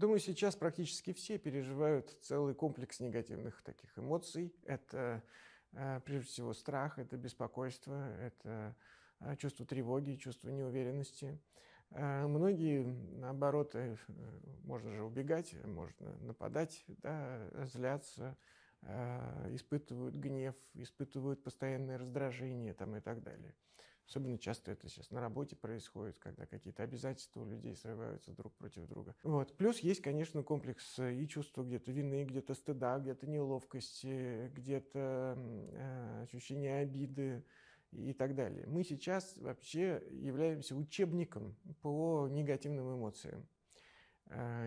Думаю, сейчас практически все переживают целый комплекс негативных таких эмоций. Это, прежде всего, страх, это беспокойство, это чувство тревоги, чувство неуверенности. Многие, наоборот, можно же убегать, можно нападать, да, злятся, испытывают гнев, испытывают постоянное раздражение там, и так далее. Особенно часто это сейчас на работе происходит, когда какие-то обязательства у людей срываются друг против друга. Вот. Плюс есть, конечно, комплекс и чувства где-то вины, где-то стыда, где-то неловкости, где-то ощущение обиды и так далее. Мы сейчас вообще являемся учебником по негативным эмоциям.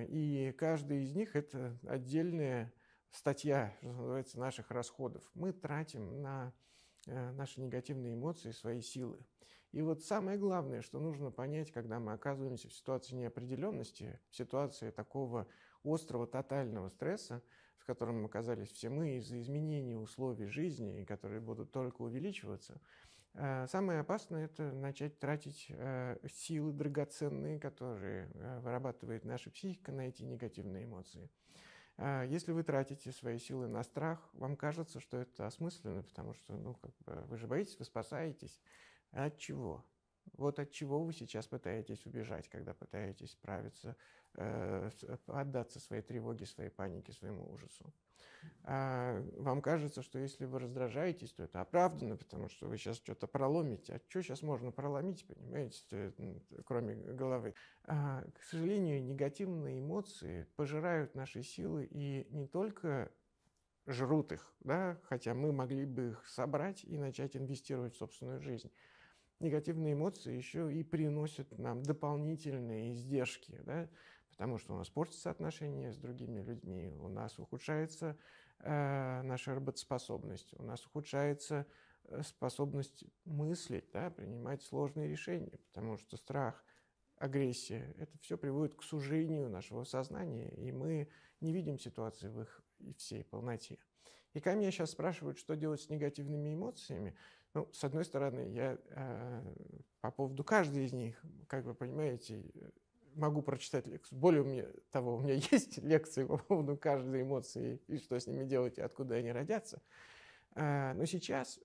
И каждая из них – это отдельная статья, что называется, наших расходов. Мы тратим на наши негативные эмоции свои силы. И вот самое главное, что нужно понять, когда мы оказываемся в ситуации неопределенности, в ситуации такого острого тотального стресса, в котором оказались все мы из-за изменения условий жизни, которые будут только увеличиваться, самое опасное – это начать тратить силы драгоценные, которые вырабатывает наша психика, на эти негативные эмоции. Если вы тратите свои силы на страх, вам кажется, что это осмысленно, потому что вы же боитесь, вы спасаетесь. А от чего? Вот от чего вы сейчас пытаетесь убежать, когда пытаетесь справиться, отдаться своей тревоге, своей панике, своему ужасу. Вам кажется, что если вы раздражаетесь, то это оправданно, потому что вы сейчас что-то проломите. А что сейчас можно проломить, понимаете, кроме головы? К сожалению, негативные эмоции пожирают наши силы и не только жрут их, да? Хотя мы могли бы их собрать и начать инвестировать в собственную жизнь. Негативные эмоции еще и приносят нам дополнительные издержки, да? Потому что у нас портятся отношения с другими людьми, у нас ухудшается наша работоспособность, у нас ухудшается способность мыслить, да? Принимать сложные решения, потому что страх, агрессия, это все приводит к сужению нашего сознания, и мы не видим ситуации в их всей полноте. И когда меня сейчас спрашивают, что делать с негативными эмоциями, ну, с одной стороны, я по поводу каждой из них, как вы понимаете, могу прочитать лекцию. Более того, у меня есть лекции по поводу каждой эмоции, и что с ними делать, и откуда они родятся. Но сейчас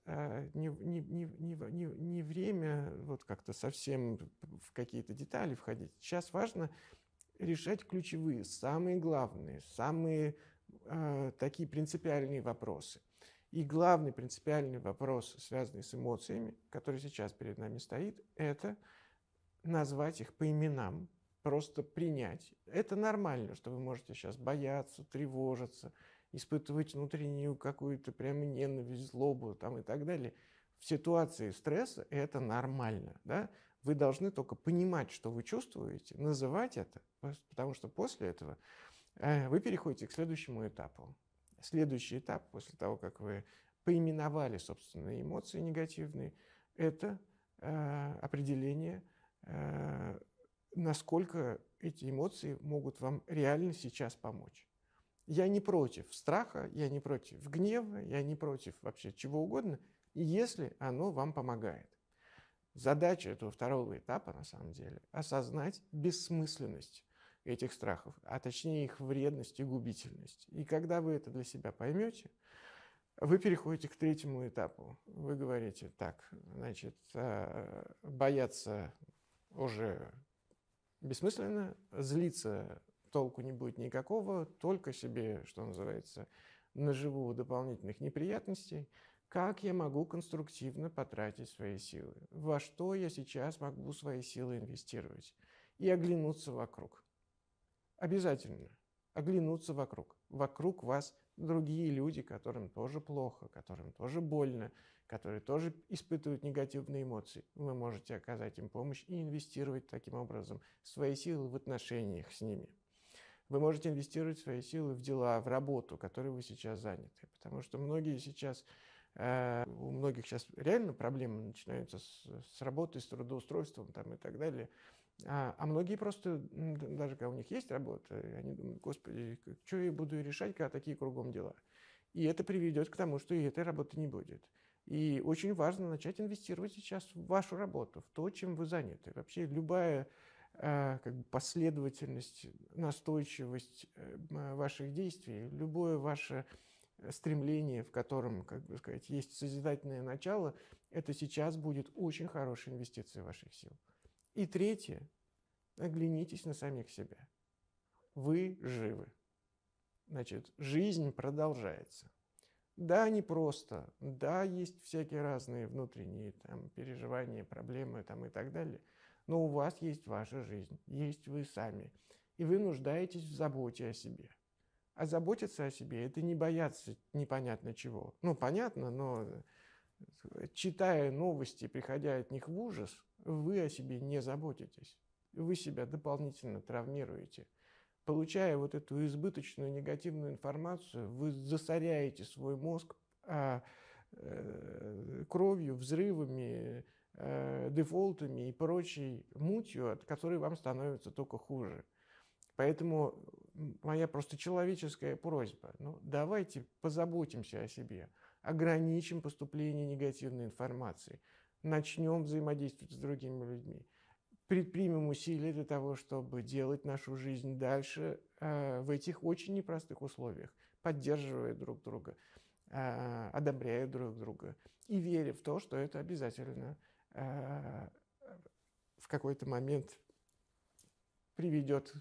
не время вот как-то совсем в какие-то детали входить. Сейчас важно решать ключевые, самые главные, самые такие принципиальные вопросы. И главный принципиальный вопрос, связанный с эмоциями, который сейчас перед нами стоит, это назвать их по именам, просто принять. Это нормально, что вы можете сейчас бояться, тревожиться, испытывать внутреннюю какую-то прямо ненависть, злобу там, и так далее. В ситуации стресса это нормально, да? Вы должны только понимать, что вы чувствуете, называть это, потому что после этого вы переходите к следующему этапу. Следующий этап, после того, как вы поименовали собственные эмоции негативные, это определение, насколько эти эмоции могут вам реально сейчас помочь. Я не против страха, я не против гнева, я не против вообще чего угодно, если оно вам помогает. Задача этого второго этапа, на самом деле, осознать бессмысленность этих страхов, а точнее их вредность и губительность. И когда вы это для себя поймете, вы переходите к третьему этапу. Вы говорите, так, значит, бояться уже бессмысленно, злиться толку не будет никакого, только себе, что называется, наживу дополнительных неприятностей. Как я могу конструктивно потратить свои силы? Во что я сейчас могу свои силы инвестировать? И оглянуться вокруг. Обязательно оглянуться вокруг. Вокруг вас другие люди, которым тоже плохо, которым тоже больно, которые тоже испытывают негативные эмоции. Вы можете оказать им помощь и инвестировать таким образом свои силы в отношениях с ними. Вы можете инвестировать свои силы в дела, в работу, которой вы сейчас заняты. Потому что многие сейчас, у многих сейчас реально проблемы начинаются с работы, с трудоустройством там, и так далее. А многие просто, даже когда у них есть работа, они думают, господи, что я буду решать, когда такие кругом дела. И это приведет к тому, что и этой работы не будет. И очень важно начать инвестировать сейчас в вашу работу, в то, чем вы заняты. Вообще любая как бы последовательность, настойчивость ваших действий, любое ваше стремление, в котором, как бы сказать, есть созидательное начало, это сейчас будет очень хорошая инвестиция ваших сил. И третье, оглянитесь на самих себя. Вы живы. Значит, жизнь продолжается. Да, не просто, да, есть всякие разные внутренние там, переживания, проблемы там, и так далее, но у вас есть ваша жизнь, есть вы сами, и вы нуждаетесь в заботе о себе. А заботиться о себе – это не бояться непонятно чего. Ну, понятно, но читая новости, приходя от них в ужас, вы о себе не заботитесь, вы себя дополнительно травмируете. Получая вот эту избыточную негативную информацию, вы засоряете свой мозг кровью, взрывами, дефолтами и прочей мутью, от которой вам становится только хуже. Поэтому моя просто человеческая просьба, ну, давайте позаботимся о себе, ограничим поступление негативной информации, начнем взаимодействовать с другими людьми. Предпримем усилия для того, чтобы делать нашу жизнь дальше в этих очень непростых условиях, поддерживая друг друга, одобряя друг друга и веря в то, что это обязательно в какой-то момент приведет,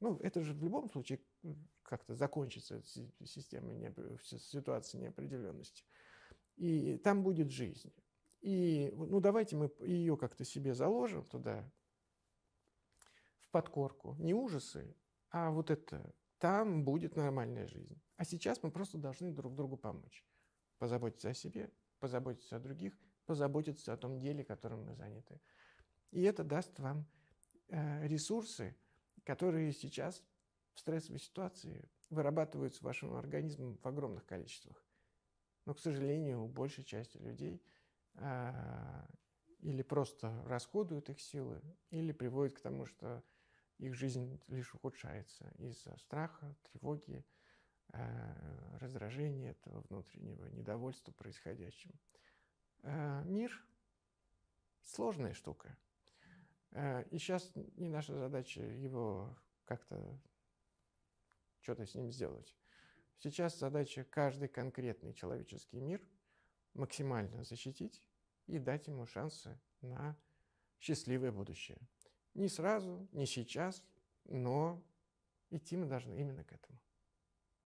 ну, это же в любом случае как-то закончится система ситуации неопределенности. И там будет жизнь. И, ну, давайте мы ее как-то себе заложим туда, в подкорку. Не ужасы, а вот это. Там будет нормальная жизнь. А сейчас мы просто должны друг другу помочь. Позаботиться о себе, позаботиться о других, позаботиться о том деле, которым мы заняты. И это даст вам ресурсы, которые сейчас в стрессовой ситуации вырабатываются вашим организмом в огромных количествах. Но, к сожалению, у большей части людей или просто расходуют их силы, или приводят к тому, что их жизнь лишь ухудшается из-за страха, тревоги, раздражения этого внутреннего, недовольства происходящим. Мир – сложная штука. И сейчас не наша задача его как-то что-то с ним сделать. Сейчас задача каждый конкретный человеческий мир максимально защитить и дать ему шансы на счастливое будущее. Не сразу, не сейчас, но идти мы должны именно к этому.